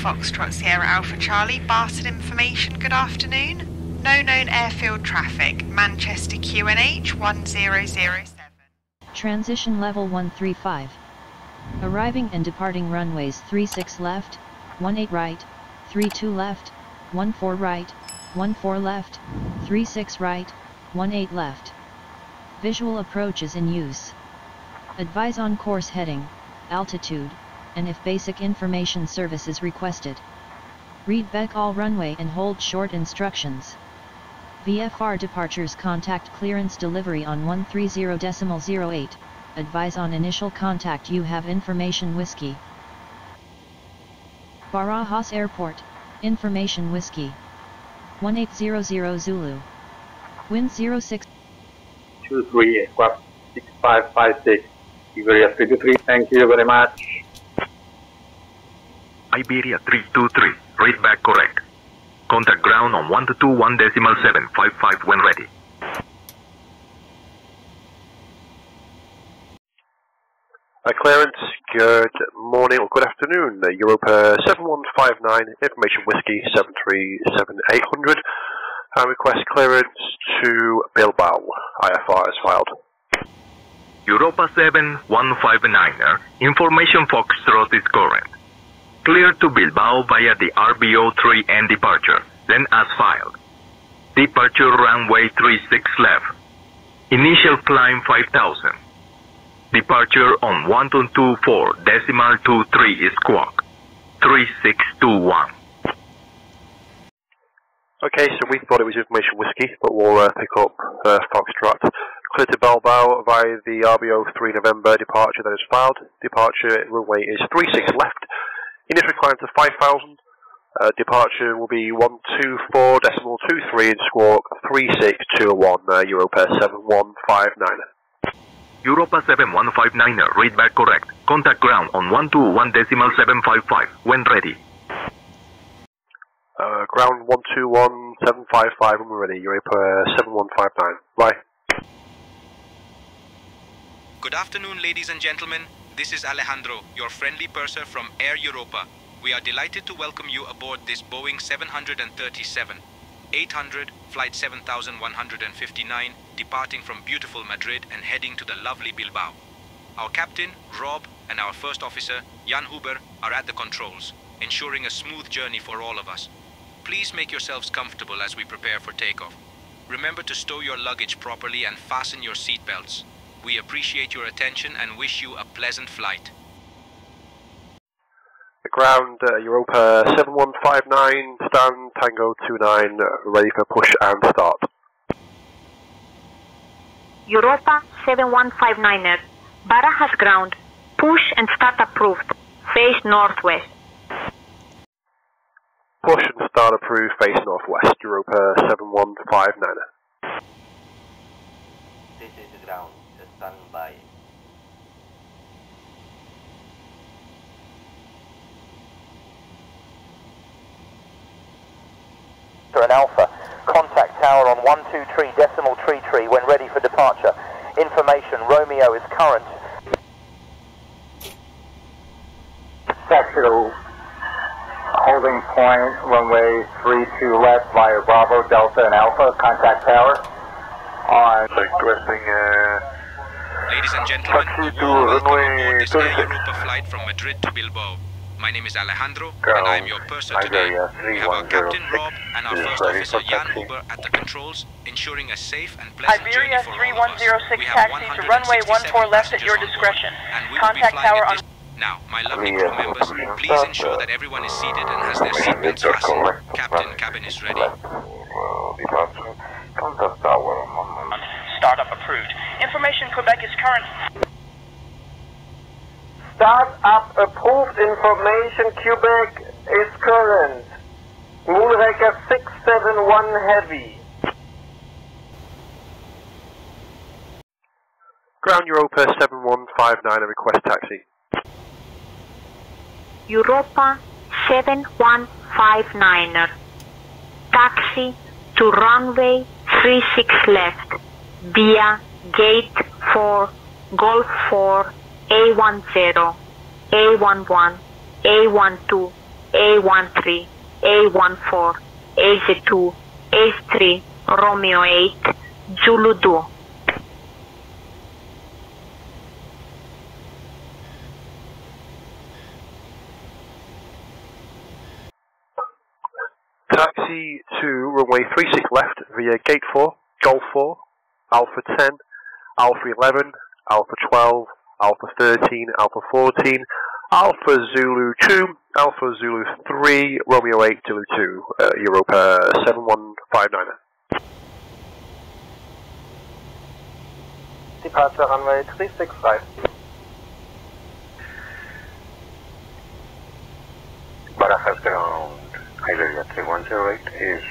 Foxtrot Sierra Alpha Charlie, Barton Information, good afternoon. No known airfield traffic, Manchester QNH 1007. Transition level 135. Arriving and departing runways 36 left, 18 right, 32 left, 14 right, 14 left, 36 right, 18 left. Visual approach is in use. Advise on course heading, altitude, and if basic information service is requested. Read back all runway and hold short instructions. VFR departures contact clearance delivery on 130.08, advise on initial contact you have information whiskey. Barajas Airport, information whiskey. 1800 Zulu. Wind 06. 23, aircraft 6556, Iberia 323, thank you very much. Iberia 323, read back correct. Contact ground on 121.755 when ready. Clearance, good morning or good afternoon. Europa 7159, information whiskey 737-800. I request clearance to Bilbao. IFR is filed. Europa 7159, information Foxtrot is current. Clear to Bilbao via the RBO 3 and departure, then as filed. Departure runway 36 left. Initial climb 5000. Departure on 1224.23 squawk. 3621. Okay, so we thought it was information whiskey, but we'll pick up Foxtrot. Clear to Bilbao via the RBO 3 November departure that is filed. Departure runway is 36 left. Initial climb to 5,000, departure will be 124.23 in squawk 3621, Europa 7159. Europa 7159, read back correct. Contact ground on 121.755, when ready. Ground 121.755, when we're ready, Europa 7159, bye. Good afternoon, ladies and gentlemen. This is Alejandro, your friendly purser from Air Europa. We are delighted to welcome you aboard this Boeing 737-800, flight 7159, departing from beautiful Madrid and heading to the lovely Bilbao. Our captain, Rob, and our first officer, Jan Huber, are at the controls, ensuring a smooth journey for all of us. Please make yourselves comfortable as we prepare for takeoff. Remember to stow your luggage properly and fasten your seatbelts. We appreciate your attention and wish you a pleasant flight. Ground Europa 7159, stand Tango 29, ready for push and start. Europa 7159, Barajas ground, push and start approved, face northwest. Push and start approved, face northwest, Europa 7159. This is the ground. Standby. An Alpha, contact tower on 123.33 when ready for departure. Information Romeo is current. Sectional holding point runway 32 left via Bravo Delta and Alpha. Contact tower on. Ladies and gentlemen, a warm welcome aboard this Air Europa flight from Madrid to Bilbao. My name is Alejandro, and I am your purser today. We have our captain Rob and our first officer Jan Huber at the controls, ensuring a safe and pleasant journey for all of us. We have 167 passengers on board, and we will be flying at this... Now, my lovely crew members, please ensure that everyone is seated and has their seatbelts fastened. Captain, cabin is ready. Startup approved. Information Quebec is current. Startup approved. Information Quebec is current. Moonraker 671 heavy. Ground Europa 7159, a request taxi. Europa 7159er. Taxi to runway 36 left via gate 4, Golf 4, A10, A11, A12, A13, A14, A2, A3, Romeo 8, Zulu Duo. Taxi to runway 36 left via gate 4, Golf 4, Alpha 10, Alpha 11, Alpha 12, Alpha 13, Alpha 14, Alpha Zulu 2, Alpha Zulu 3, Romeo 8, Zulu 2, Europa 7159. Departure runway 36 right. Barajas ground, Iberia 3108 is...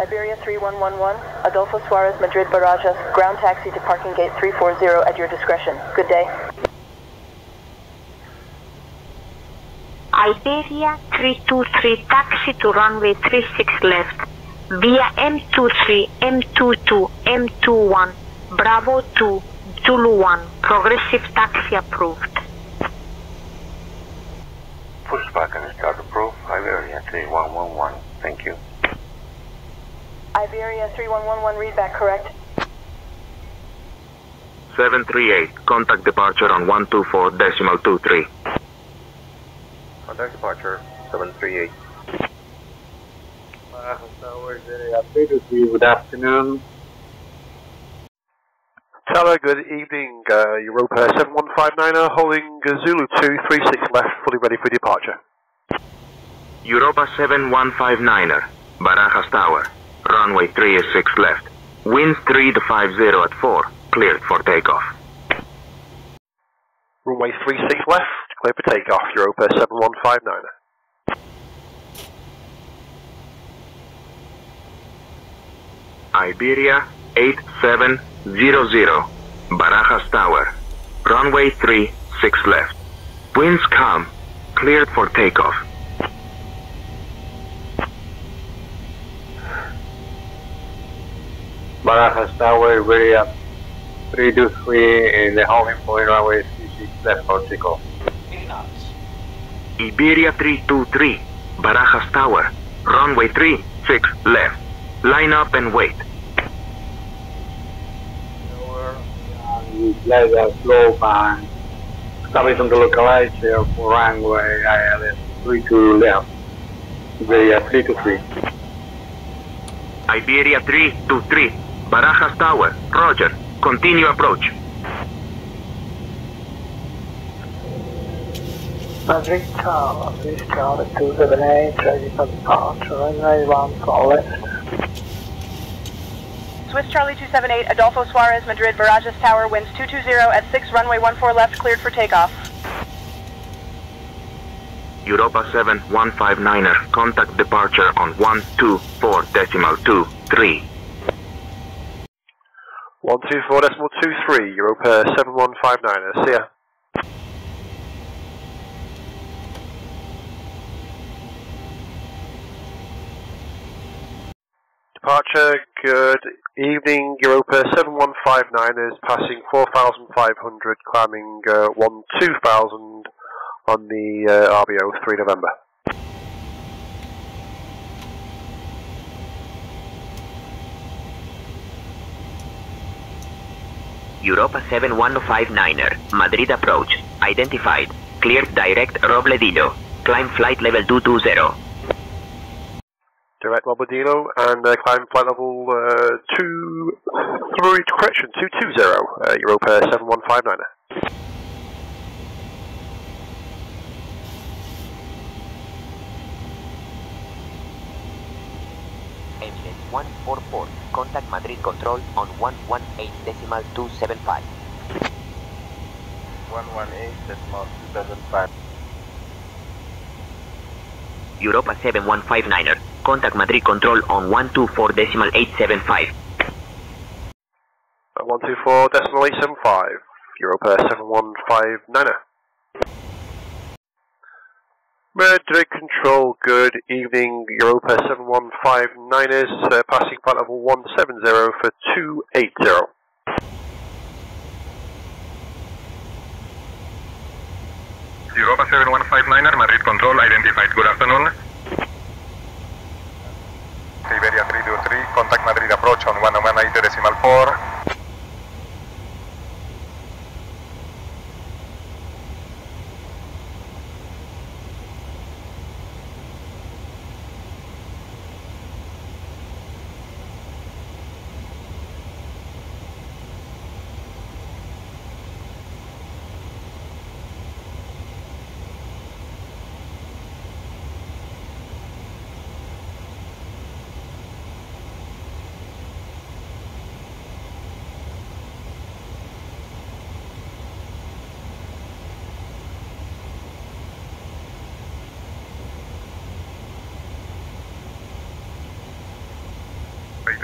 Iberia 3111, Adolfo Suárez Madrid–Barajas, ground taxi to parking gate 340 at your discretion. Good day. Iberia 323, taxi to runway 36 left, via M23, M22, M21, Bravo 2, Zulu 1, progressive taxi approved. Push back and start approved, Iberia 3111, thank you. Iberia 3111, read back, correct? 738, contact departure on 124.23. Contact departure, 738. Good afternoon. Tower, good evening, Europa 7159er, holding Zulu 2, 36 left, fully ready for departure. Europa 7159er, Barajas Tower. Runway 36 left. Wind 3 to 50 at 4. Cleared for takeoff. Runway 36 left. Cleared for takeoff. Europa 7159. Iberia 8700. Barajas Tower. Runway 36 left. Winds calm. Cleared for takeoff. Barajas Tower, Iberia 323 in the holding point, runway 36 left for takeoff. Iberia 323, Barajas Tower, runway 36 left. Line up and wait. Tower, let us slow by. Establishing the localized for runway ILS 32 left. Iberia 323. Iberia 323. Barajas Tower, roger. Continue approach. Madrid Tower, please count at 278, ready for departure, runway 14 left. Swiss Charlie 278, Adolfo Suárez, Madrid, Barajas Tower, winds 220 at 6, runway 14 left, cleared for takeoff. Europa 7159er, contact departure on 124.23. 124.23, Europa 7159er, see ya. Departure, good evening, Europa 7159ers, passing 4,500, climbing 12,000 on the RBO 3 November. Europa 7159er, Madrid approach, identified, cleared direct Robledillo, climb flight level 220. Direct Robledillo and climb flight level 220, Europa 7159er. Engine 144. Contact Madrid Control on 118.275. 118.275. Europa 7159er. Contact Madrid Control on 124.875. 124.875. Europa 7159er. Madrid Control, good evening, Europa 7159ers, passing flight level 170 for 280. Europa 7159er, Madrid Control, identified, good afternoon. Iberia 323, contact Madrid approach on 118.4.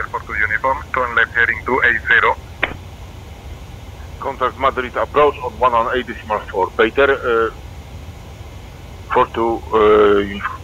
Airport to uniform, turn left heading 280. Contact Madrid approach on 118.4. Peter, 42 uniform.